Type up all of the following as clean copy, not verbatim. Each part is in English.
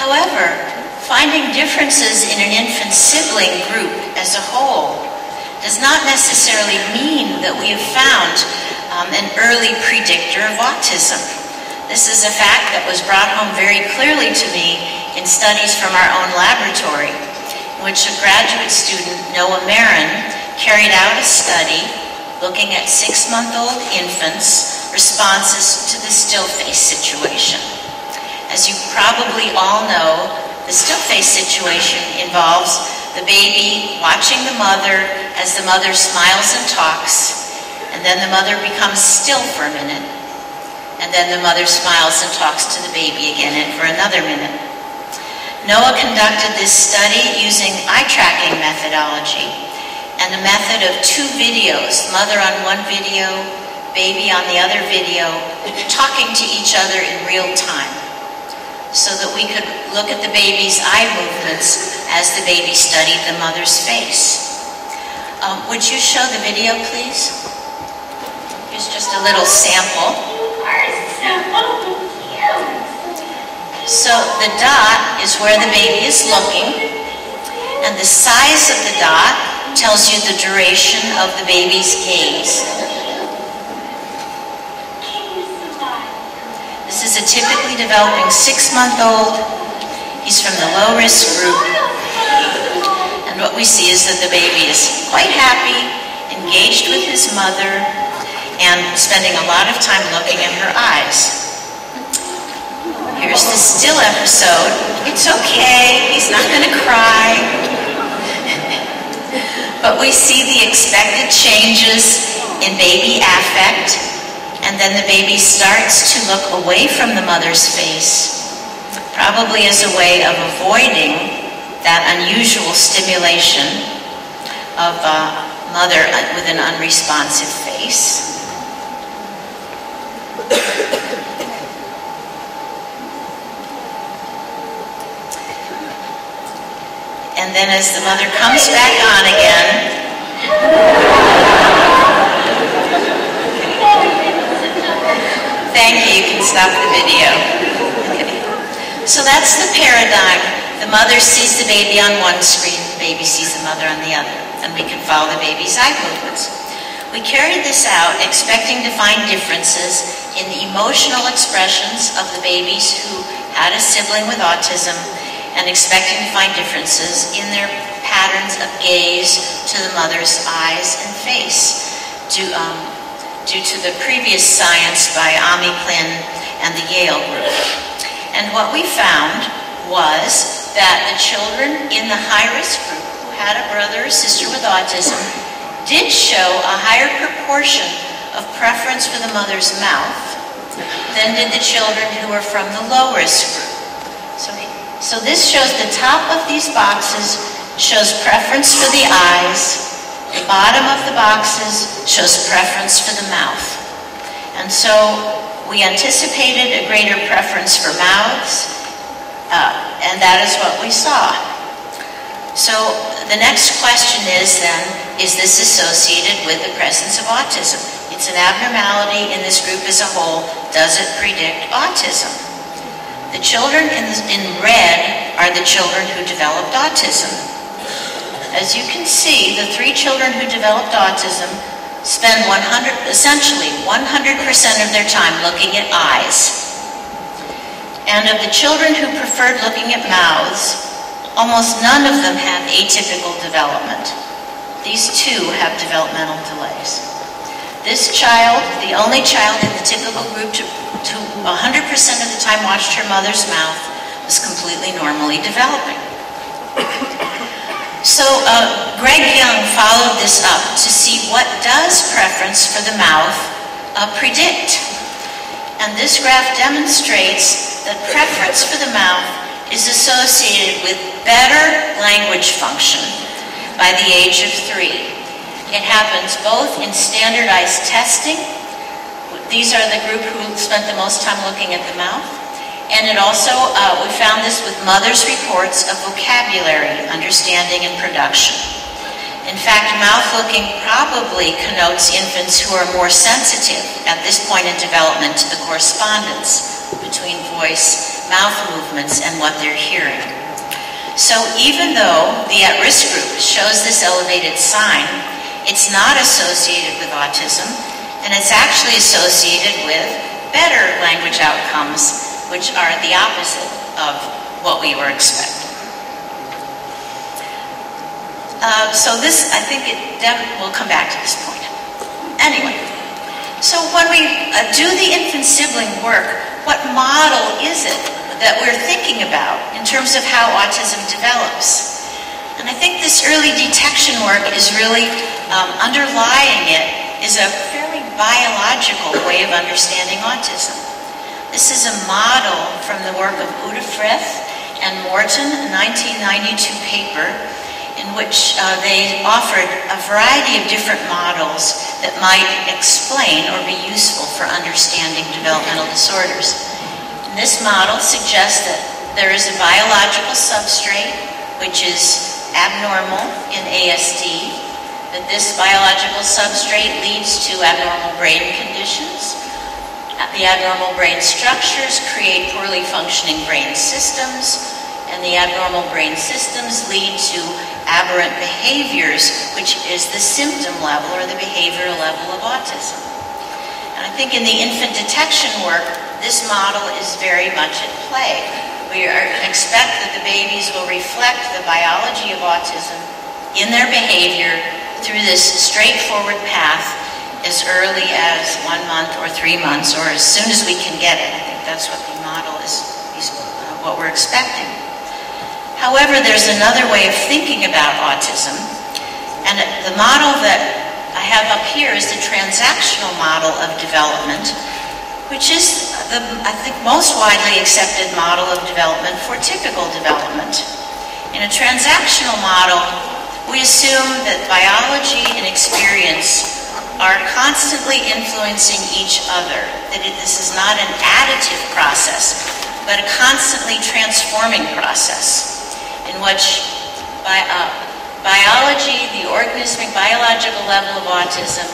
However, finding differences in an infant sibling group as a whole does not necessarily mean that we have found an early predictor of autism. This is a fact that was brought home very clearly to me in studies from our own laboratory, in which a graduate student, Noah Marin, carried out a study looking at 6-month-old infants' responses to the still-face situation. As you probably all know, the still-face situation involves the baby watching the mother as the mother smiles and talks, and then the mother becomes still for a minute, and then the mother smiles and talks to the baby again and for another minute. Noah conducted this study using eye-tracking methodology and the method of 2 videos, mother on 1 video, baby on the other video, talking to each other in real time, so that we could look at the baby's eye movements as the baby studied the mother's face. Would you show the video, please? Here's just a little sample. You are so cute. So the dot is where the baby is looking, and the size of the dot tells you the duration of the baby's gaze. This is a typically developing 6-month-old. He's from the low-risk group. And what we see is that the baby is quite happy, engaged with his mother, and spending a lot of time looking in her eyes. Here's the still episode. It's okay, he's not going to cry. But we see the expected changes in baby affect, and then the baby starts to look away from the mother's face, probably as a way of avoiding that unusual stimulation of a mother with an unresponsive face. And then as the mother comes back on again, thank you, you can stop the video. Okay. So that's the paradigm. The mother sees the baby on 1 screen, the baby sees the mother on the other, and we can follow the baby's eye movements. We carried this out expecting to find differences in the emotional expressions of the babies who had a sibling with autism, and expecting to find differences in their patterns of gaze to the mother's eyes and face. Due to the previous science by Ami Klin and the Yale group. And what we found was that the children in the high-risk group who had a brother or sister with autism did show a higher proportion of preference for the mother's mouth than did the children who were from the low-risk group. So this shows the top of these boxes shows preference for the eyes. The bottom of the boxes shows preference for the mouth. And so we anticipated a greater preference for mouths, and that is what we saw. So the next question is then, is this associated with the presence of autism? It's an abnormality in this group as a whole. Does it predict autism? The children in red are the children who developed autism. As you can see, the 3 children who developed autism spend essentially 100% of their time looking at eyes. And of the children who preferred looking at mouths, almost none of them have atypical development. These 2 have developmental delays. This child, the only child in the typical group to 100% of the time watched her mother's mouth, was completely normally developing. So Greg Young followed this up to see what does preference for the mouth predict. And this graph demonstrates that preference for the mouth is associated with better language function by the age of 3. It happens both in standardized testing. These are the group who spent the most time looking at the mouth. And it also, we found this with mothers' reports of vocabulary, understanding, and production. In fact, mouth looking probably connotes infants who are more sensitive at this point in development to the correspondence between voice mouth movements, and what they're hearing. So even though the at-risk group shows this elevated sign, it's not associated with autism, and it's actually associated with better language outcomes, which are the opposite of what we were expecting. So this, I think, we'll come back to this point. Anyway, so when we do the infant sibling work, what model is it that we're thinking about in terms of how autism develops? And I think this early detection work is really, underlying it is a fairly biological way of understanding autism. This is a model from the work of Ute Frith and Morton, a 1992 paper, in which they offered a variety of different models that might explain or be useful for understanding developmental disorders. And this model suggests that there is a biological substrate which is abnormal in ASD, that this biological substrate leads to abnormal brain conditions. The abnormal brain structures create poorly functioning brain systems, and the abnormal brain systems lead to aberrant behaviors, which is the symptom level or the behavioral level of autism. And I think in the infant detection work, this model is very much at play. We expect that the babies will reflect the biology of autism in their behavior through this straightforward path as early as 1 month or 3 months, or as soon as we can get it. I think that's what the model is what we're expecting. However, there's another way of thinking about autism, and the model that I have up here is the transactional model of development, which is the, I think, most widely accepted model of development for typical development. In a transactional model, we assume that biology and experience are constantly influencing each other, that this is not an additive process, but a constantly transforming process, in which biology, the organismic biological level of autism,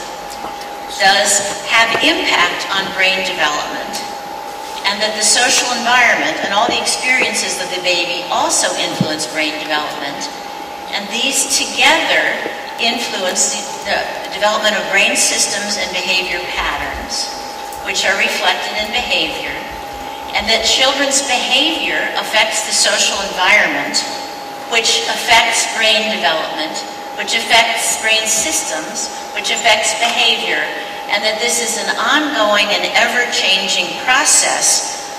does have impact on brain development, and that the social environment and all the experiences of the baby also influence brain development, and these together influence the development of brain systems and behavior patterns, which are reflected in behavior, and that children's behavior affects the social environment, which affects brain development, which affects brain systems, which affects behavior, and that this is an ongoing and ever-changing process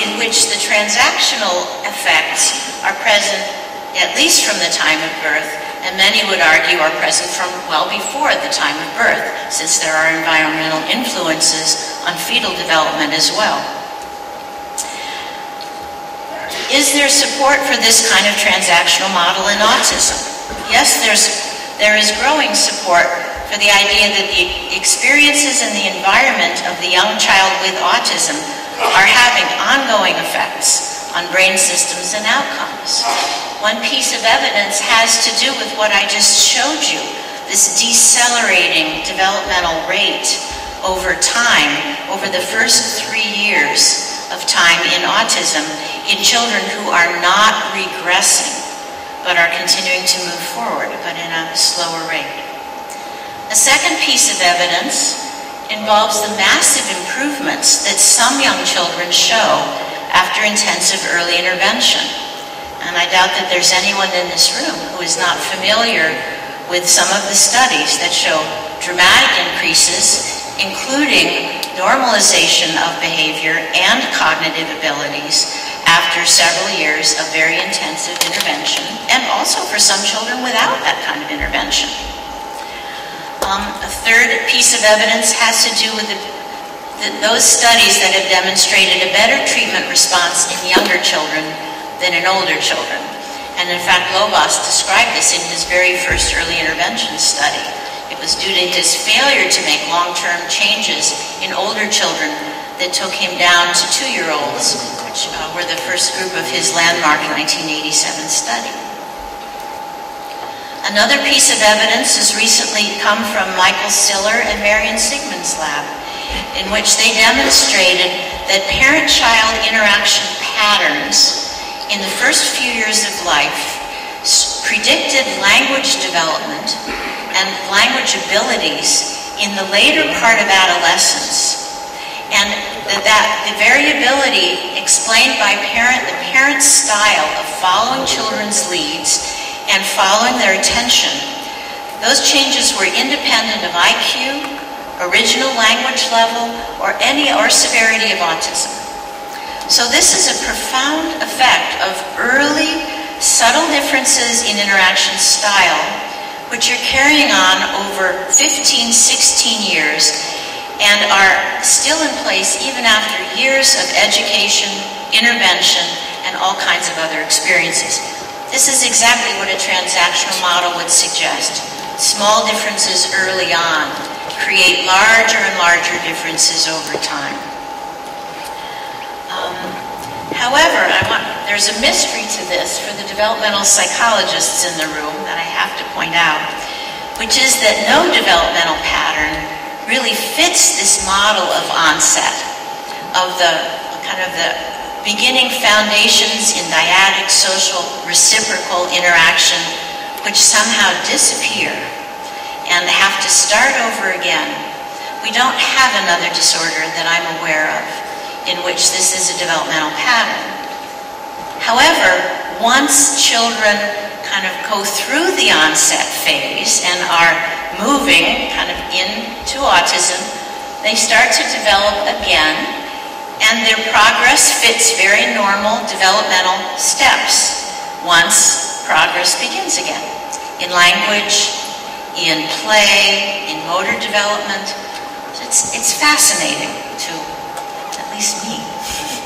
in which the transactional effects are present at least from the time of birth, and many would argue are present from well before the time of birth, since there are environmental influences on fetal development as well. Is there support for this kind of transactional model in autism? Yes, there is growing support for the idea that the experiences and the environment of the young child with autism are having ongoing effects on brain systems and outcomes. One piece of evidence has to do with what I just showed you, this decelerating developmental rate over time, over the first 3 years of time in autism, in children who are not regressing, but are continuing to move forward, but in a slower rate. The second piece of evidence involves the massive improvements that some young children show after intensive early intervention. And I doubt that there's anyone in this room who is not familiar with some of the studies that show dramatic increases, including normalization of behavior and cognitive abilities after several years of very intensive intervention, and also for some children without that kind of intervention. A third piece of evidence has to do with those studies that have demonstrated a better treatment response in younger children than in older children. And in fact, Lovas described this in his very first early intervention study. It was due to his failure to make long-term changes in older children that took him down to 2-year-olds, which were the first group of his landmark 1987 study. Another piece of evidence has recently come from Michael Siller and Marian Sigmund's lab, in which they demonstrated that parent-child interaction patterns patterns in the first few years of life predicted language development and language abilities in the later part of adolescence. And the variability explained by the parent's style of following children's leads and following their attention, those changes were independent of IQ, original language level, or severity of autism. So this is a profound effect of early, subtle differences in interaction style, which are carrying on over 15, 16 years, and are still in place even after years of education, intervention, and all kinds of other experiences. This is exactly what a transactional model would suggest. Small differences early on create larger and larger differences over time. However, there's a mystery to this for the developmental psychologists in the room that I have to point out, which is that no developmental pattern really fits this model of onset, of the kind of the beginning foundations in dyadic, social, reciprocal interaction, which somehow disappear and have to start over again. We don't have another disorder that I'm aware of in which this is a developmental pattern. However, once children kind of go through the onset phase and are moving kind of into autism, they start to develop again, and their progress fits very normal developmental steps once progress begins again, in language, in play, in motor development. It's fascinating to at least me.